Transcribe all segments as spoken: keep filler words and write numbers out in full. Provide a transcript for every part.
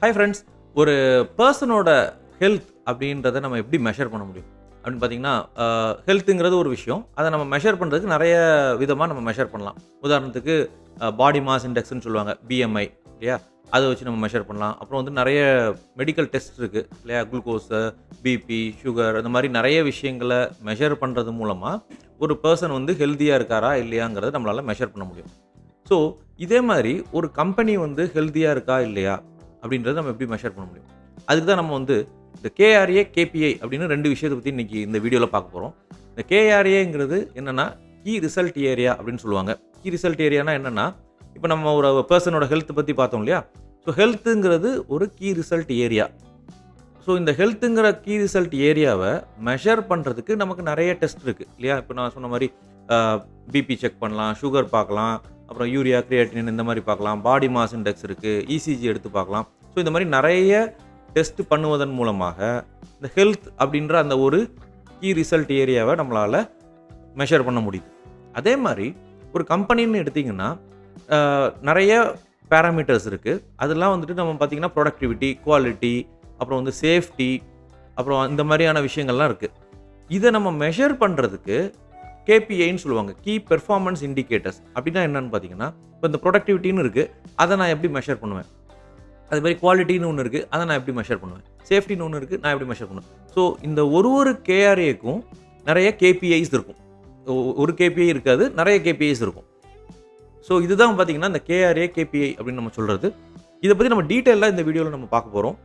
Hi friends, ஒரு பர்சனோட health அப்படின்றத நம்ம எப்படி மெஷர் பண்ண முடியும் அப்படின்னு பார்த்தீங்கன்னா, ஹெல்த்துங்கிறது ஒரு விஷயம், அதை நம்ம மெஷர் பண்ணுறதுக்கு நிறைய விதமாக நம்ம மெஷர் பண்ணலாம். உதாரணத்துக்கு பாடி மாஸ் இண்டெக்ஸ்ன்னு சொல்லுவாங்க, பிஎம்ஐ இல்லையா, அதை வச்சு நம்ம மெஷர் பண்ணலாம். அப்புறம் வந்து நிறைய மெடிக்கல் டெஸ்ட் இருக்குது இல்லையா, குளுக்கோஸு, பிபி, சுகர், அந்த மாதிரி நிறைய விஷயங்களை மெஷர் பண்ணுறது மூலமாக ஒரு பர்சன் வந்து ஹெல்த்தியாக இருக்காரா இல்லையாங்கிறத நம்மளால் மெஷர் பண்ண முடியும். ஸோ இதே மாதிரி ஒரு கம்பெனி வந்து ஹெல்த்தியாக இருக்கா இல்லையா அப்படின்றத நம்ம எப்படி மெஷர் பண்ண முடியும்? அதுக்கு தான் நம்ம வந்து இந்த கேஆர்ஏ, கேபிஐ அப்படின்னு ரெண்டு விஷயத்தை பற்றி இன்றைக்கி இந்த வீடியோவில் பார்க்க போகிறோம். இந்த கேஆர்ஏங்கிறது என்னென்னா கீ ரிசல்ட் ஏரியா அப்படின்னு சொல்லுவாங்க. கீ ரிசல்ட் ஏரியானா என்னென்னா, இப்போ நம்ம ஒரு பர்சனோட ஹெல்த் பற்றி பார்த்தோம் இல்லையா, ஸோ ஹெல்த்துங்கிறது ஒரு கீ ரிசல்ட் ஏரியா. ஸோ இந்த ஹெல்த்துங்கிற கீ ரிசல்ட் ஏரியாவை மெஷர் பண்ணுறதுக்கு நமக்கு நிறைய டெஸ்ட் இருக்குது இல்லையா. இப்போ நான் சொன்ன மாதிரி பிபி செக் பண்ணலாம், சுகர் பார்க்கலாம், அப்புறம் யூரியா, கிரியேட்டினின் இந்த மாதிரி பார்க்கலாம், பாடி மாஸ் இண்டெக்ஸ் இருக்குது, இசிஜி எடுத்து பார்க்கலாம். ஸோ இந்த மாதிரி நிறைய டெஸ்ட் பண்ணுவதன் மூலமாக இந்த ஹெல்த் அப்படின்ற அந்த ஒரு கீ ரிசல்ட் ஏரியாவை நம்மளால் மெஷர் பண்ண முடியுது. அதே மாதிரி ஒரு கம்பெனின்னு எடுத்திங்கன்னா நிறைய பேராமீட்டர்ஸ் இருக்குது. அதெல்லாம் வந்துட்டு நம்ம பார்த்திங்கன்னா ப்ரொடக்டிவிட்டி, குவாலிட்டி, அப்புறம் வந்து சேஃப்டி, அப்புறம் இந்த மாதிரியான விஷயங்கள்லாம் இருக்குது. இதை நம்ம மெஷர் பண்ணுறதுக்கு கேபிஐன்னு சொல்லுவாங்க, கீ பெர்ஃபார்மன்ஸ் இண்டிகேட்டர்ஸ். அப்படின்னா என்னென்னு பார்த்தீங்கன்னா, இப்போ இந்த ப்ரொடக்டிவிட்டின்னு இருக்குது, அதை நான் எப்படி மெஷர் பண்ணுவேன்? அது மாதிரி குவாலிட்டின்னு ஒன்று இருக்குது, அதை நான் எப்படி மெஷர் பண்ணுவேன்? சேஃப்டின்னு ஒன்று இருக்குது, நான் எப்படி மெஷர் பண்ணுவேன்? ஸோ இந்த ஒரு ஒரு கேஆர்ஏக்கும் நிறைய கேபிஐஸ் இருக்கும். ஒரு கேபிஐ இருக்காது, நிறைய கேபிஐஸ் இருக்கும். ஸோ இதுதான் பார்த்தீங்கன்னா இந்த கேஆர்ஏ, கேபிஐ அப்படின்னு நம்ம சொல்கிறது. இதை பற்றி நம்ம டீட்டெயிலாக இந்த வீடியோவில் நம்ம பார்க்க போகிறோம்.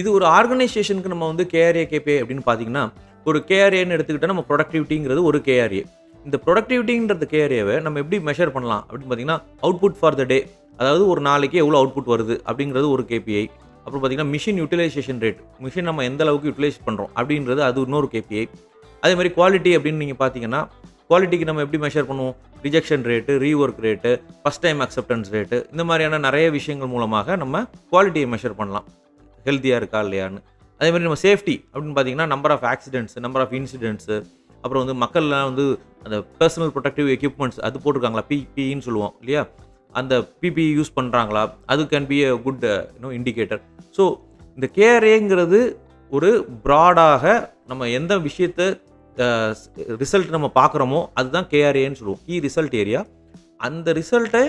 இது ஒரு ஆர்கனைசேஷனுக்கு நம்ம வந்து கேஆர்ஏ, கேபிஐ அப்படின்னு பார்த்தீங்கன்னா, ஒரு கேஆர்ஏன்னு எடுத்துக்கிட்டால் நம்ம ப்ரொடக்டிவிட்டிங்கிறது ஒரு கேஆர்ஏ. இந்த ப்ரொடக்டிவிட்டிங்கிறது கேஆர்ஏவை நம்ம எப்படி மெஷர் பண்ணலாம் அப்படின்னு பார்த்தீங்கன்னா, அவுட்புட் ஃபார் த டே, அதாவது ஒரு நாளைக்கு எவ்வளோ அவுட்புட் வருது அப்படிங்கிறது ஒரு கேபிஐ. அப்புறம் பார்த்தீங்கன்னா மிஷின் யூட்டிலைசேஷன் ரேட், மிஷின் நம்ம எந்த அளவுக்கு யூட்டிலைஸ் பண்ணுறோம் அப்படின்றது, அது இன்னொரு கேபிஐ. அதே மாதிரி குவாலிட்டி அப்படின்னு நீங்கள் பார்த்தீங்கன்னா, குவாலிட்டிக்கு நம்ம எப்படி மெஷர் பண்ணுவோம்? Rejection rate, rework rate, first time acceptance rate, இந்த மாதிரியான நிறைய விஷயங்கள் மூலமாக நம்ம குவாலிட்டியை மெஷர் பண்ணலாம், ஹெல்த்தியாக இருக்கா இல்லையான்னு. அதே மாதிரி நம்ம சேஃப்டி அப்படின்னு பார்த்தீங்கன்னா, number of accidents, number of incidents, அப்புறம் வந்து மக்கள்லாம் வந்து அந்த பர்சனல் ப்ரொடக்டிவ் எக்யூப்மெண்ட்ஸ் அது போட்டிருக்காங்களா, பிபின்னு சொல்லுவோம் இல்லையா, அந்த பிபி யூஸ் பண்ணுறாங்களா, அது can be a good you know indicator. So இந்த கேஆர்ஏங்கிறது ஒரு ப்ராடாக நம்ம எந்த விஷயத்தை ரிசல்ட் நம்ம பார்க்குறோமோ அதுதான் கேஆர்ஏன்னு சொல்லுவோம், கீ ரிசல்ட் ஏரியா. அந்த ரிசல்ட்டை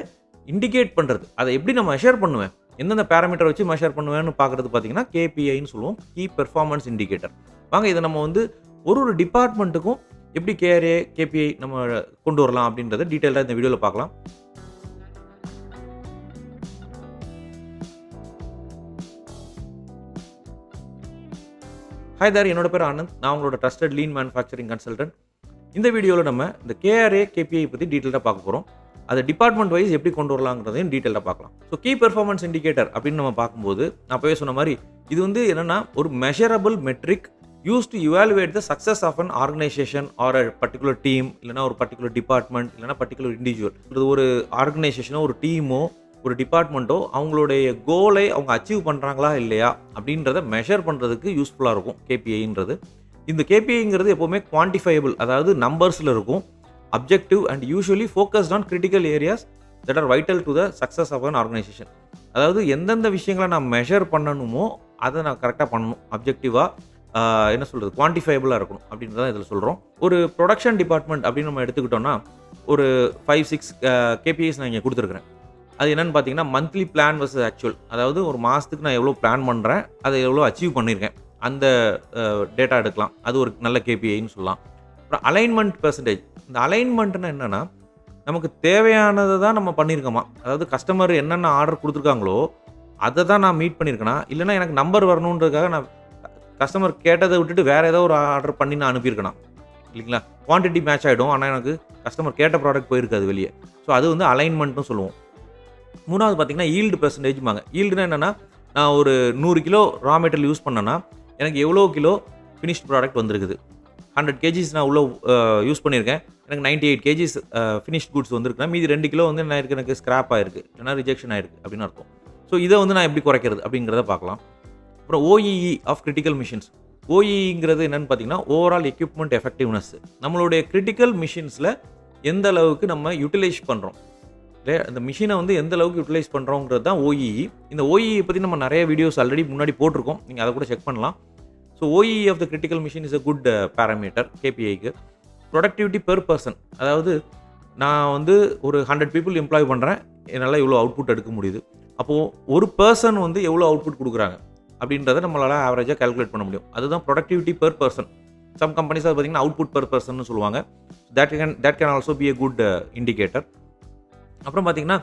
இண்டிகேட் பண்ணுறது, அதை எப்படி நம்ம மெஷர் பண்ணுவேன், எந்தெந்த பேராமீட்டர் வச்சு மெஷர் பண்ணுவேன்னு பார்க்குறது பார்த்தீங்கன்னா கேபிஐன்னு சொல்லுவோம், கீ பெர்ஃபார்மன்ஸ் இண்டிகேட்டர். வாங்க இதை நம்ம வந்து ஒரு ஒரு டிபார்ட்மெண்ட்டுக்கும் எப்படி கேஆர்ஏ, கேபிஐ நம்ம கொண்டு வரலாம் அப்படின்றத டீட்டெயிலாக இந்த வீடியோவில் பார்க்கலாம். ஹாய் தார், என்னோட பேர் ஆனந்த், நான் உங்களோட ட்ரஸ்டட் லீன் மேனுஃபேக்சரிங் கன்சல்டன்ட். இந்த வீடியோவில் நம்ம இந்த கேஆர்ஏ, கேபிஐ பற்றி டீட்டெயிலாக பார்க்க போகிறோம். அதை டிபார்ட்மெண்ட் வைஸ் எப்படி கொண்டு வரலாங்கிறதையும் டீட்டெயிலாக பார்க்கலாம். ஸோ கீ பெர்ஃபார்மன்ஸ் இண்டிகேட்டர் அப்படின்னு நம்ம பார்க்கும்போது, நான் அப்போவே சொன்ன மாதிரி இது வந்து என்னென்னா ஒரு measurable metric used to evaluate the success of an organisation or a particular team, இல்லைனா ஒரு பர்டிகுலர் டிபார்ட்மெண்ட், இல்லைனா பர்டிகுலர் இண்டிவிஜுவல். இது ஒரு ஆர்கனைசேஷனோ, ஒரு டீமோ, ஒரு டிபார்ட்மெண்ட்டோ அவங்களுடைய கோலை அவங்க அச்சீவ் பண்ணுறாங்களா இல்லையா அப்படின்றத மெஷர் பண்ணுறதுக்கு யூஸ்ஃபுல்லாக இருக்கும் கேபிஐங்கிறது. இந்த கேபிஐங்கிறது எப்போவுமே குவான்டிஃபையபிள், அதாவது நம்பர்ஸில் இருக்கும், objective and usually focused on critical areas that are vital to the success of an organization. அதாவது எந்தெந்த விஷயங்களை நான் மெஷர் பண்ணணுமோ அதை நான் கரெக்டாக பண்ணணும், அப்ஜெக்டிவாக என்ன சொல்கிறது, குவான்டிஃபைபிளாக இருக்கணும் அப்படின்னு தான் இதில் சொல்கிறோம். ஒரு ப்ரொடக்ஷன் டிபார்ட்மெண்ட் அப்படின்னு நம்ம எடுத்துக்கிட்டோன்னா ஒரு ஃபைவ் சிக்ஸ் கேபிஐஸ் நான் இங்கே கொடுத்துருக்குறேன். அது என்னென்னு பார்த்தீங்கன்னா மந்த்லி பிளான் வர்சஸ் ஆக்சுவல், அதாவது ஒரு மாதத்துக்கு நான் எவ்வளோ பிளான் பண்ணுறேன், அதை எவ்வளோ அச்சீவ் பண்ணியிருக்கேன், அந்த டேட்டா எடுக்கலாம். அது ஒரு நல்ல கேபிஐன்னு சொல்லலாம். அப்புறம் அலைன்மெண்ட் பெர்சன்டேஜ். இந்த அலைன்மெண்ட்னா என்னென்னா நமக்கு தேவையானதை தான் நம்ம பண்ணியிருக்கோமா, அதாவது கஸ்டமர் என்னென்ன ஆர்டர் கொடுத்துருக்காங்களோ அதை தான் நான் மீட் பண்ணியிருக்கேனா, இல்லைனா எனக்கு நம்பர் வரணுன்றதுக்காக நான் கஸ்டமர் கேட்டதை விட்டுட்டு வேறு ஏதோ ஒரு ஆர்டர் பண்ணி நான் அனுப்பியிருக்கேனா இல்லைங்களா. குவான்டிட்டி மேட்ச் ஆகிடும், ஆனால் எனக்கு கஸ்டமர் கேட்ட ப்ராடக்ட் போயிருக்காது வெளியே. ஸோ அது வந்து அலைன்மெண்ட்னு சொல்லுவோம். மூணாவது பார்த்திங்கன்னா ஈல்டு பெர்சன்டேஜ்மாங்க. ஈல்டுனா என்னென்னா நான் ஒரு நூறு கிலோ ரா மெட்டீரியல் யூஸ் பண்ணேன்னா எனக்கு எவ்வளோ கிலோ ஃபினிஷ்ட் ப்ராடக்ட் வந்துருக்குது. ஹண்ட்ரட் கேஜிஸ் நான் உள்ளே யூஸ் பண்ணியிருக்கேன், எனக்கு ninety eight KGs finished goods வந்துருக்குன்னா மீதி ரெண்டு கிலோ வந்து என்ன இருக்குது, எனக்கு ஸ்க்ராப் ஆகிருக்கு, ஏன்னா ரிஜெக்ஷன் ஆகிருக்கு அப்படின்னு அர்த்தம். ஸோ இதை வந்து நான் எப்படி குறைக்கிறது அப்படிங்கிறத பார்க்கலாம். அப்புறம் ஓஇஇ ஆஃப் கிரிட்டிக்கல் மிஷின்ஸ். ஓஇஇங்கிறது என்னென்னு பார்த்தீங்கன்னா ஓவரால் எக்யூப்மெண்ட் எஃபெக்டிவ்னஸ். நம்மளுடைய கிரிட்டிக்கல் மிஷின்ஸில் எந்த அளவுக்கு நம்ம யூட்டிலைஸ் பண்ணுறோம், அந்த மிஷினை வந்து எந்த அளவுக்கு யூட்டிலைஸ் பண்ணுறோங்கிறது தான் O E E. இந்த O E E பற்றி நம்ம நிறைய வீடியோஸ் ஆல்ரெடி முன்னாடி போட்டிருக்கோம், நீங்கள் அதை கூட செக் பண்ணலாம். So O E E of the critical machine is a good parameter K P I க்கு. ப்ரொடக்டிவிட்டி பெர் பர்சன், அதாவது நான் வந்து ஒரு ஹண்ட்ரட் பீப்புள் எம்ப்ளாய் பண்ணுறேன், என்னால் இவ்வளோ அவுட்புட் எடுக்க முடியுது. அப்போது ஒரு பர்சன் வந்து எவ்வளோ அவுட்புட் கொடுக்குறாங்க அப்படின்றத நம்மளால் ஆவரேஜாக கால்குலேட் பண்ண முடியும். அதுதான் productivity per person. Some companies அது பார்த்தீங்கன்னா அவுட்புட் பெர் பர்சன்னு சொல்லுவாங்க. That can that can also be a good indicator. அப்புறம் பார்த்திங்கன்னா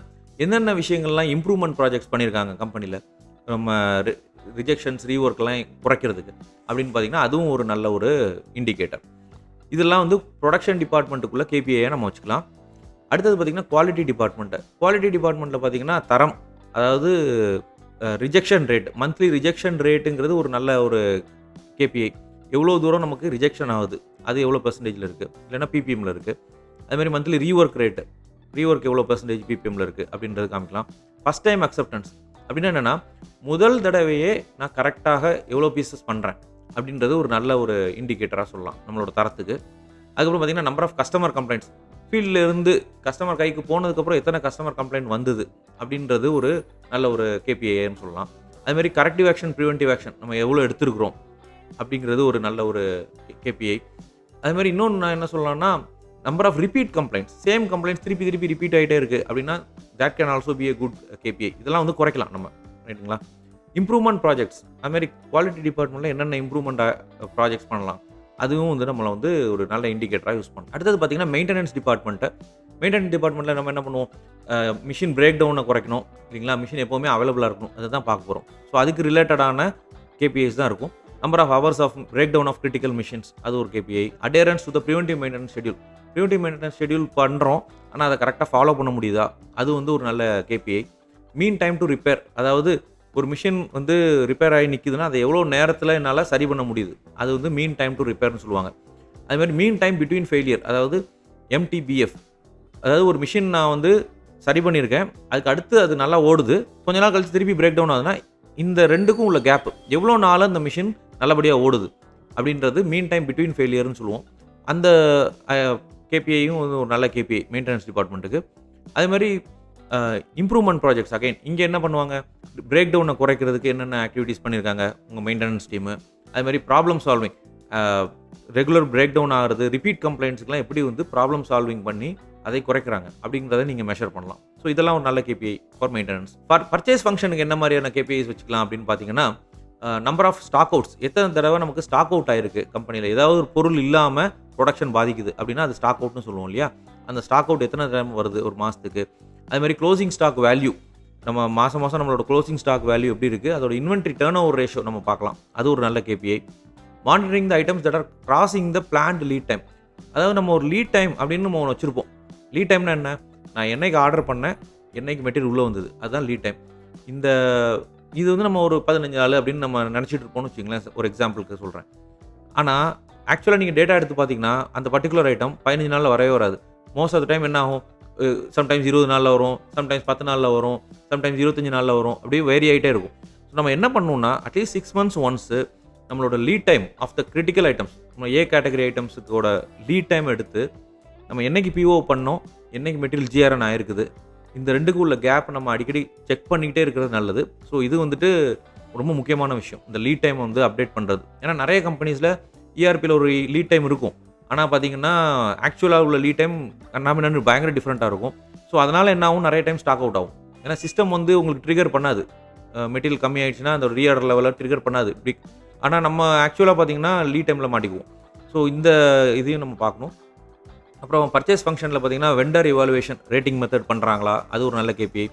என்னென்ன விஷயங்கள்லாம் இம்ப்ரூவ்மெண்ட் ப்ராஜெக்ட்ஸ் பண்ணியிருக்காங்க கம்பெனியில், நம்ம ரிஜெக்ஷன்ஸ் ரீஒர்க்லாம் குறைக்கிறதுக்கு அப்படின்னு பார்த்திங்கன்னா அதுவும் ஒரு நல்ல ஒரு இண்டிகேட்டர். இதெல்லாம் வந்து ப்ரொடக்ஷன் டிபார்ட்மெண்ட்டுக்குள்ளே K P I நம்ம வச்சுக்கலாம். அடுத்தது பார்த்திங்கன்னா குவாலிட்டி டிபார்ட்மெண்ட்டு. குவாலிட்டி டிபார்ட்மெண்ட்டில் பார்த்திங்கன்னா தரம், அதாவது ரிஜெக்ஷன் ரேட், மந்த்லி ரிஜெக்ஷன் ரேட்டுங்கிறது ஒரு நல்ல ஒரு K P I. எவ்வளோ தூரம் நமக்கு ரிஜெக்ஷன் ஆகுது, அது எவ்வளோ பெர்சன்டேஜில் இருக்குது, இல்லைன்னா P P M-ல இருக்குது. அதுமாதிரி மந்த்லி ரீஒர்க் ரேட்டு, ரீஒர்க் எவ்வளோ பெர்சன்டேஜ் P P M-ல இருக்குது அப்படின்றது காமிக்கலாம். ஃபஸ்ட் டைம் அக்செப்டன்ஸ் அப்படின்னா என்னென்னா முதல் தடவையே நான் கரெக்டாக எவ்வளோ பீசஸ் பண்ணுறேன் அப்படின்றது ஒரு நல்ல ஒரு இண்டிகேட்டராக சொல்லலாம் நம்மளோட தரத்துக்கு. அதுக்கப்புறம் பார்த்திங்கன்னா நம்பர் ஆஃப் கஸ்டமர் கம்ப்ளைண்ட்ஸ், ஃபீல்டிலேருந்து கஸ்டமர் கைக்கு போனதுக்கப்புறம் எத்தனை கஸ்டமர் கம்ப்ளைண்ட் வந்தது அப்படின்றது ஒரு நல்ல ஒரு K P I ன்னு சொல்லலாம். அதுமாதிரி கரெக்டிவ் ஆக்ஷன், ப்ரிவென்டிவ் ஆக்ஷன் நம்ம எவ்வளோ எடுத்துருக்குறோம் அப்படிங்கிறது ஒரு நல்ல ஒரு K P I. அதுமாதிரி இன்னொன்று நான் என்ன சொல்லலாம்னா number of repeat complaints, same complaints திருப்பி திருப்பி ரிப்பீட் ஆகிட்டே இருக்குது அப்படின்னா that can also be a good K P I. இதெல்லாம் வந்து குறைக்கலாம் நம்ம, ரைட்டுங்களா. இம்ப்ரூவ்மெண்ட் ப்ராஜெக்ட்ஸ், அதுமாதிரி குவாலிட்டி டிபார்ட்மெண்ட்டில் என்னென்ன இம்ப்ரூவ்மெண்ட் ப்ராஜெக்ட்ஸ் பண்ணலாம், அதுவும் வந்து நம்மளை வந்து ஒரு நல்ல இண்டிகேட்டராக யூஸ் பண்ணலாம். அடுத்தது பார்த்திங்கன்னா மெயின்டெனன்ஸ் டிபார்ட்மெண்ட்டு. மெயின்டெனன்ஸ் டிபார்ட்மெண்ட்டில் நம்ம என்ன பண்ணுவோம், மிஷின் பிரேக் டவுனை குறைக்கணும் இல்லைங்களா, மிஷின் எப்போவுமே அவைலபிளாக இருக்கணும், அதை தான் பார்க்க போகிறோம். ஸோ அதுக்கு ரிலேட்டடான K P Is தான் இருக்கும். Number of hours of breakdown of critical machines, அது ஒரு K P I. Adherence to the preventive maintenance schedule, preventive maintenance schedule பண்ணுறோம் ஆனால் அதை கரெக்டாக ஃபாலோ பண்ண முடியுதா, அது வந்து ஒரு நல்ல K P I. Mean time to repair, அதாவது ஒரு மிஷின் வந்து ரிப்பேர் ஆகி நிற்குதுன்னா அதை எவ்வளோ நேரத்தில் என்னால் சரி பண்ண முடியுது, அது வந்து மீன் டைம் டு ரிப்பேர்னு சொல்லுவாங்க. அதுமாதிரி மீன் டைம் பிட்வீன் ஃபெயிலியர், அதாவது M T B F, அதாவது ஒரு மிஷின் நான் வந்து சரி பண்ணியிருக்கேன், அதுக்கு அடுத்து அது நல்லா ஓடுது, கொஞ்ச நாள் கழித்து திருப்பி பிரேக் டவுன் ஆகுதுன்னா இந்த ரெண்டுக்கும் உள்ள கேப் எவ்வளோ நாளும் அந்த மிஷின் நல்லபடியாக ஓடுது அப்படின்றது மீன் டைம் பிட்வீன் ஃபெயிலியர்னு சொல்லுவோம். அந்த K P I யும் ஒரு நல்ல K P I மெயின்டெனன்ஸ் டிபார்ட்மெண்ட்டுக்கு. அதுமாதிரி இம்ப்ரூவ்மெண்ட் ப்ராஜெக்ட்ஸ், அகைன் இங்கே என்ன பண்ணுவாங்க, பிரேக் டவுனை குறைக்கிறதுக்கு என்னென்ன ஆக்டிவிட்டீஸ் பண்ணியிருக்காங்க உங்கள் மெயின்டெனன்ஸ் டீமு. அதுமாதிரி problem solving, regular breakdown ஆகிறது, ரிப்பீட் கம்ப்ளைண்ட்ஸுக்கெலாம் எப்படி வந்து ப்ராப்ளம் சால்விங் பண்ணி அதை குறைக்கிறாங்க அப்படிங்கிறத நீங்கள் மெஷர் பண்ணலாம். ஸோ இதெல்லாம் ஒரு நல்ல K P I for maintenance. For purchase ஃபங்க்ஷனுக்கு என்ன மாதிரியான K P Is வச்சுக்கலாம் அப்படின்னு பார்த்தீங்கன்னா நம்பர் ஆஃப் ஸ்டாக் அவுட்ஸ், எத்தனை தடவை நமக்கு ஸ்டாக் அவுட் ஆகிருக்கு கம்பெனியில், ஏதாவது ஒரு பொருள் இல்லாமல் ப்ரொடக்ஷன் பாதிக்குது அப்படின்னா அது ஸ்டாக் அவுட்னு சொல்லுவோம் இல்லையா. அந்த ஸ்டாக் அவுட் எத்தனை தடவை வருது ஒரு மாதத்துக்கு. அதுமாதிரி க்ளோசிங் ஸ்டாக் வேல்யூ, நம்ம மாதம் மாதம் நம்மளோட க்ளோசிங் ஸ்டாக் வேல்யூ எப்படி இருக்குது, அதோட இன்வென்ட்ரி டர்ன் ஓவர் ரேஷியோ நம்ம பார்க்கலாம், அது ஒரு நல்ல K P I. Monitoring the items that are crossing the plant lead time, அதாவது நம்ம ஒரு லீட் டைம் அப்படின்னு நம்ம ஒன்று வச்சுருப்போம். லீட் டைம்னா என்ன, நான் என்னைக்கு ஆர்டர் பண்ணேன், என்னைக்கு மெட்டீரியல் உள்ளே வந்தது, அதுதான் லீட் டைம். இந்த இது வந்து நம்ம ஒரு பதினஞ்சு நாள் அப்படின்னு நம்ம நினச்சிட்டு இருப்போம்னு வச்சுங்களேன், ஒரு எக்ஸாம்பிளுக்கு சொல்கிறேன். ஆனால் ஆக்சுவலாக நீங்கள் டேட்டா எடுத்து பார்த்தீங்கன்னா அந்த பர்டிகுலர் ஐட்டம் பதினஞ்சு நாளில் வரவே வராது. மோஸ்ட் ஆஃப் த டைம் என்ன ஆகும், சம்டைம்ஸ் இருபது நாளில் வரும், சம்டைம்ஸ் பத்து நாளில் வரும், சம்டைம்ஸ் இருபத்தஞ்சி நாளில் வரும், அப்படியே வேரி ஆகிட்டே இருக்கும். ஸோ நம்ம என்ன பண்ணணும்னா அட்லீஸ்ட் சிக்ஸ் மந்த்ஸ் ஒன்ஸு நம்மளோட lead time of the critical items, நம்ம ஏ கேட்டகரி ஐட்டம்ஸுக்கோட லீட் டைம் எடுத்து நம்ம என்னைக்கு P O பண்ணோம், என்னைக்கு மெட்டீரியல் G R N ஆகிருக்குது, இந்த ரெண்டுக்கும் உள்ள கேப் நம்ம அடிக்கடி செக் பண்ணிக்கிட்டே இருக்கிறது நல்லது. ஸோ இது வந்துட்டு ரொம்ப முக்கியமான விஷயம், இந்த லீட் டைம் வந்து அப்டேட் பண்ணுறது. ஏன்னா நிறைய கம்பெனிஸில் E R P-ல ஒரு லீட் டைம் இருக்கும், ஆனால் பார்த்தீங்கன்னா ஆக்சுவலாக உள்ள லீட் டைம் கண்ணாமின்னு பயங்கர டிஃப்ரெண்ட்டாக இருக்கும். ஸோ அதனால் என்ன ஆகும், நிறைய டைம் ஸ்டாக் அவுட் ஆகும். ஏன்னா சிஸ்டம் வந்து உங்களுக்கு ட்ரிகர் பண்ணாது, மெட்டீரியல் கம்மி ஆகிடுச்சுன்னா அந்த ரீஆர்டர் லெவலில் ட்ரிகர் பண்ணாது. ஆனால் நம்ம ஆக்சுவலாக பார்த்தீங்கன்னா லீட் டைமில் மாட்டிக்குவோம். ஸோ இந்த இதையும் நம்ம பார்க்கணும். அப்புறம் பர்ச்சேஸ் ஃபங்க்ஷனில் பார்த்தீங்கன்னா வெண்டர் இவாலுவேஷன், ரேட்டிங் மெத்தட் பண்ணுறாங்களா, அது ஒரு நல்ல K P I.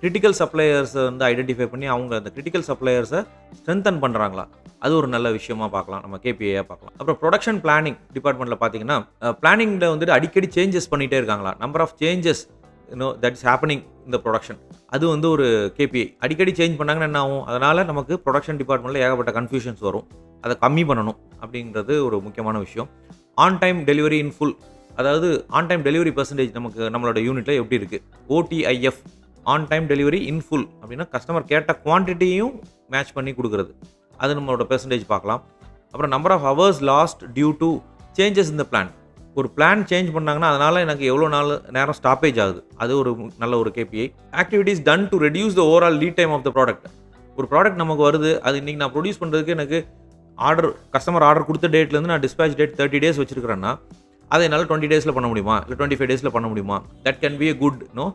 கிரிட்டிக்கல் சப்ளையர்ஸை வந்து ஐடென்டிஃபை பண்ணி அவங்க அந்த கிரிட்டிக்கல் சப்ளையர்ஸை ஸ்ட்ரென்தன் பண்ணுறாங்களா, அது ஒரு நல்ல விஷயமாக பார்க்கலாம், நம்ம K P I-யாக பார்க்கலாம். அப்புறம் ப்ரொடக்ஷன் பிளானிங் டிபார்ட்மெண்ட்டில் பார்த்தீங்கன்னா பிளானிங்கில் வந்துட்டு அடிக்கடி சேஞ்சஸ் பண்ணிகிட்டே இருக்காங்களா, number of changes no that is happening இந்த ப்ரொடக்ஷன், அது வந்து ஒரு K P I. அடிக்கடி சேஞ்ச் பண்ணாங்கன்னா என்ன ஆகும், அதனால் நமக்கு ப்ரொடக்ஷன் டிபார்ட்மெண்ட்டில் ஏகப்பட்ட கன்ஃபியூஷன்ஸ் வரும், அதை கம்மி பண்ணணும் அப்படிங்கிறது ஒரு முக்கியமான விஷயம். On time delivery in full, அதாவது ஆன் டைம் டெலிவரி பர்சன்டேஜ் நமக்கு நம்மளோட யூனிட்டில் எப்படி இருக்குது, O T I F on time delivery in full அப்படின்னா கஸ்டமர் கேட்ட குவான்டிட்டியும் மேட்ச் பண்ணி கொடுக்குறது, அது நம்மளோட பெர்சன்டேஜ் பார்க்கலாம். அப்புறம் number of hours lost due to changes இந்த பிளான், ஒரு பிளான் சேஞ்ச் பண்ணாங்கன்னா அதனால் எனக்கு எவ்வளோ நாள் நேரம் ஸ்டாப்பேஜ் ஆகுது, அது ஒரு நல்ல ஒரு KPI. Activities done to reduce the overall lead time of the product. ஒரு ப்ராடக்ட் நமக்கு வருது, அது இன்றைக்கி நான் ப்ரொடியூஸ் பண்ணுறதுக்கு எனக்கு ஆர்டர் கஸ்டமர் ஆர்டர் கொடுத்த டேட்லேருந்து நான் டிஸ்பேச் டேட் தேர்ட்டி டேஸ் வச்சுருக்கிறேன்னா அதை என்னால் டுவெண்ட்டி டேஸில் பண்ண முடியுமா இல்லை டுவெண்ட்டி ஃபைவ் டேஸில் பண்ண முடியுமா? That can be a good no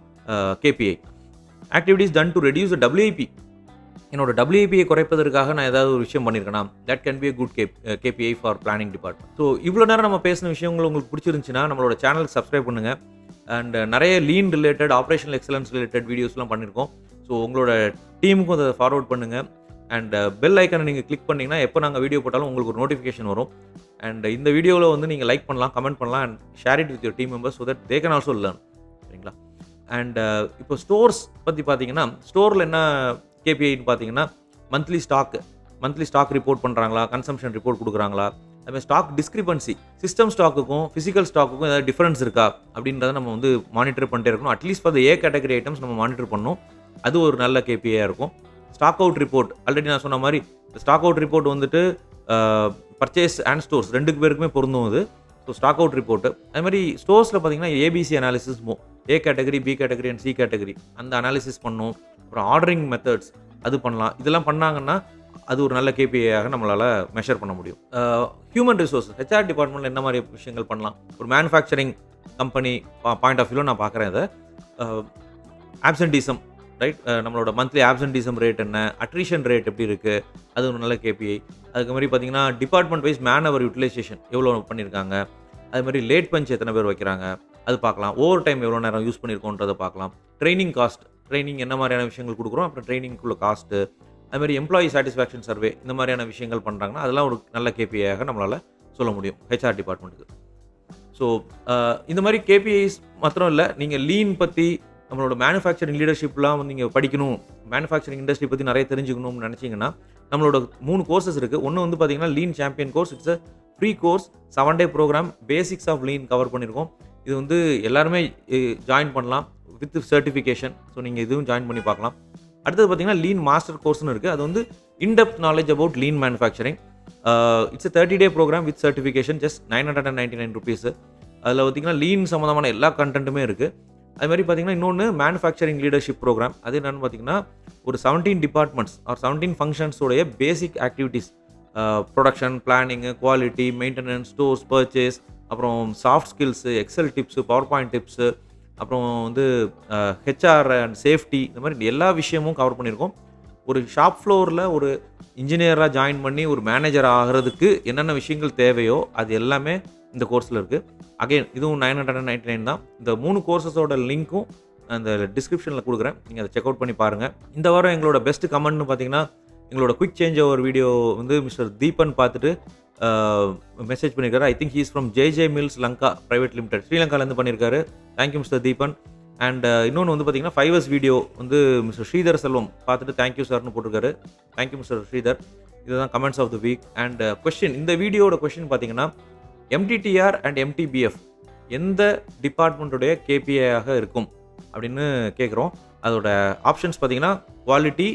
KPI. Activities done to reduce the WIP. என்னோட டபிள்யூஐபியை குறைப்பதற்காக நான் ஏதாவது ஒரு விஷயம் பண்ணியிருக்கேனா? That can be a good K KPI for planning department. So இவ்வளோ நேரம் நம்ம பேசின விஷயங்கள் உங்களுக்கு பிடிச்சிருந்துச்சுன்னா நம்மளோட சேனலுக்கு சப்ஸ்கிரைப் பண்ணுங்கள். அண்ட் நிறைய lean related operational excellence related வீடியோஸ்லாம் பண்ணியிருக்கோம். ஸோ உங்களோட டீமுக்கும் அதை ஃபார்வர்ட் பண்ணுங்கள். அண்ட் பெல் ஐக்கனை நீங்கள் கிளிக் பண்ணிங்கன்னா எப்போ நாங்கள் வீடியோ போட்டாலும் உங்களுக்கு ஒரு நோட்டிஃபிகேஷன் வரும். அண்ட் இந்த வீடியோவில் வந்து நீங்கள் லைக் பண்ணலாம், கமெண்ட் பண்ணலாம், and share it with your team members so that they can also learn. சரிங்களா? அண்ட் இப்போ ஸ்டோர்ஸ் பற்றி பார்த்தீங்கன்னா ஸ்டோரில் என்ன கேபிஐன்னு பார்த்தீங்கன்னா monthly stock monthly stock report பண்ணுறாங்களா, கன்சம்ஷன் ரிப்போர்ட் கொடுக்குறாங்களா, அதுமாதிரி ஸ்டாக் டிஸ்கிரிபன்சி, சிஸ்டம் ஸ்டாக்குக்கும் ஃபிசிக்கல் ஸ்டாக்குக்கும் ஏதாவது டிஃப்ரென்ஸ் இருக்கா அப்படின்றத நம்ம வந்து மானிட்டர் பண்ணிட்டே இருக்கணும். At least for the A category items நம்ம மானிட்டர் பண்ணணும். அது ஒரு நல்ல கேபிஐயாக இருக்கும். ஸ்டாக் அவுட் ரிப்போர்ட், ஆல்ரெடி நான் சொன்ன மாதிரி ஸ்டாக் அவுட் ரிப்போர்ட் வந்துட்டு பர்ச்சேஸ் அண்ட் ஸ்டோர்ஸ் ரெண்டுக்கு பேருக்குமே பொருந்தும் அது. So stock out report. அது மாதிரி ஸ்டோர்ஸில் பார்த்தீங்கன்னா ABC analysis, A category, B category and C category, அந்த அனாலிசிஸ் பண்ணணும். அப்புறம் ஆர்டரிங் மெத்தட்ஸ் அது பண்ணலாம். இதெல்லாம் பண்ணாங்கன்னா அது ஒரு நல்ல கேபிஐயாக நம்மளால் மெஷர் பண்ண முடியும். ஹியூமன் ரிசோர்ஸ், ஹெச்ஆர் டிபார்ட்மெண்ட்டில் என்ன மாதிரி விஷயங்கள் பண்ணலாம்? ஒரு மேனுஃபேக்சரிங் கம்பெனி பாயிண்ட் ஆஃப் வியூவில் நான் பார்க்குறேன் இதை. ஆப்சன்டிசம், ரைட், நம்மளோட மந்த்லி ஆப்சன்டிசம் ரேட் என்ன, அட்ரிஷன் ரேட் எப்படி இருக்குது, அது ஒரு நல்ல கேபிஐ. அதுக்கு மாதிரி பார்த்திங்கன்னா department wise man hour utilisation எவ்வளோ பண்ணியிருக்காங்க, அது மாதிரி லேட் பஞ்ச் எத்தனை பேர் வைக்கிறாங்க அது பார்க்கலாம். ஓவர் டைம் எவ்வளோ நேரம் யூஸ் பண்ணியிருக்கோன்றதை பார்க்கலாம். ட்ரைனிங் காஸ்ட், ட்ரைனிங் என்ன மாதிரியான விஷயங்கள் கொடுக்குறோம், அப்புறம் ட்ரைனிங்குள்ள காஸ்ட்டு, அதுமாதிரி எம்ப்ளாயி சாட்டிஸ்ஃபேக்ஷன் சர்வே, இந்த மாதிரியான விஷயங்கள் பண்ணுறாங்கன்னா அதெல்லாம் ஒரு நல்ல கேபிஐயாக நம்மளால் சொல்ல முடியும் ஹெச்ஆர் டிபார்ட்மெண்ட்டுக்கு. ஸோ இந்த மாதிரி கேபிஐஸ் மாத்திரம் இல்லை, நீங்கள் லீன் பற்றி நம்மளோட மேனுஃபேக்சரிங் லீடர்ஷிப்லாம் நீங்கள் படிக்கணும், மேனுஃபேக்சரிங் இண்டஸ்ட்ரி பற்றி நிறைய தெரிஞ்சுக்கணும்னு நினச்சிங்கன்னா நம்மளோட மூணு கோர்ஸஸ் இருக்குது. ஒன்று வந்து பார்த்திங்கன்னா lean champion course, it's a free course, seven day programme, basics of lean cover பண்ணியிருக்கோம். இது வந்து எல்லாருமே ஜாயின் பண்ணலாம் வித் சர்டிஃபிகேஷன். ஸோ நீங்கள் இதுவும் ஜாயின் பண்ணி பார்க்கலாம். அடுத்தது பார்த்தீங்கன்னா லீன் மாஸ்டர் கோர்ஸ்னு இருக்குது. அது வந்து in depth knowledge about lean manufacturing. It's thirty day programme with certification, just nine hundred and ninety nine rupees. அதில் பார்த்திங்கன்னா லீன் சம்மந்தமான எல்லா கண்டென்ட்டுமே இருக்குது. அதுமாதிரி பார்த்திங்கன்னா இன்னொன்று மேனுஃபேக்சரிங் லீடர்ஷிப் ப்ரோக்ராம். அது என்னென்னு பார்த்திங்கன்னா ஒரு செவன்டீன் டிபார்ட்மெண்ட்ஸ் ஆர் செவன்டீன் ஃபங்க்ஷன்ஸோடைய basic activities, production, planning, quality, maintenance, stores, purchase, அப்புறம் soft skills, Excel tips, PowerPoint tips, அப்புறம் வந்து ஹெச்ஆர் அண்ட் சேஃப்டி, இந்த மாதிரி எல்லா விஷயமும் கவர் பண்ணியிருக்கோம். ஒரு ஷாப் ஃப்ளோரில் ஒரு இன்ஜினியராக ஜாயின் பண்ணி ஒரு மேனேஜர் ஆகிறதுக்கு என்னென்ன விஷயங்கள் தேவையோ அது எல்லாமே இந்த கோர்ஸில் இருக்குது. அகெயின் இதுவும் nine hundred and ninety nine தான். இந்த மூணு கோர்ஸஸோட லிங்க்கும் அந்த டிஸ்கிரிப்ஷனில் கொடுக்குறேன், நீங்கள் அதை செக் அவுட் பண்ணி பாருங்கள். இந்த வாரம் எங்களோட பெஸ்ட் கமெண்ட்னு பார்த்தீங்கன்னா எங்களோட குவிக் சேஞ்ச் ஓவர் வீடியோ வந்து மிஸ்டர் தீபன் பார்த்துட்டு மெசேஜ் பண்ணியிருக்காரு. I think he is from JJ Mills Lanka private limited, ஸ்ரீலங்காலேருந்து பண்ணியிருக்காரு. Thank you mister Deepan. அண்ட் இன்னொன்று வந்து பார்த்தீங்கன்னா ஃபைவ் இயர்ஸ் வீடியோ வந்து மிஸ்டர் ஸ்ரீதர் செல்வம் பார்த்துட்டு தேங்க்யூ சார்னு போட்டிருக்காரு. Thank you mister Sridhar. இதுதான் comments of the week. And question, இந்த வீடியோட கொஸ்டின் பார்த்தீங்கன்னா எம்டிடிஆர் அண்ட் எம்டிபிஎஃப் எந்த டிபார்ட்மெண்ட்டுடைய கேபிஐயாக இருக்கும் அப்படின்னு கேட்குறோம். அதோட ஆப்ஷன்ஸ் பார்த்தீங்கன்னா குவாலிட்டி,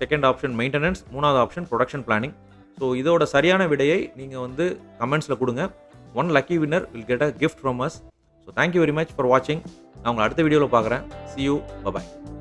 செகண்ட் ஆப்ஷன் மெயின்டெனன்ஸ், மூணாவது ஆப்ஷன் ப்ரொடக்ஷன் பிளானிங். ஸோ இதோட சரியான விடையை நீங்கள் வந்து கமெண்ட்ஸில் கொடுங்க. One lucky winner will get a gift from us. So thank you very much for வாட்சிங். நான் உங்களை அடுத்த வீடியோவில் பார்க்குறேன். See you, by.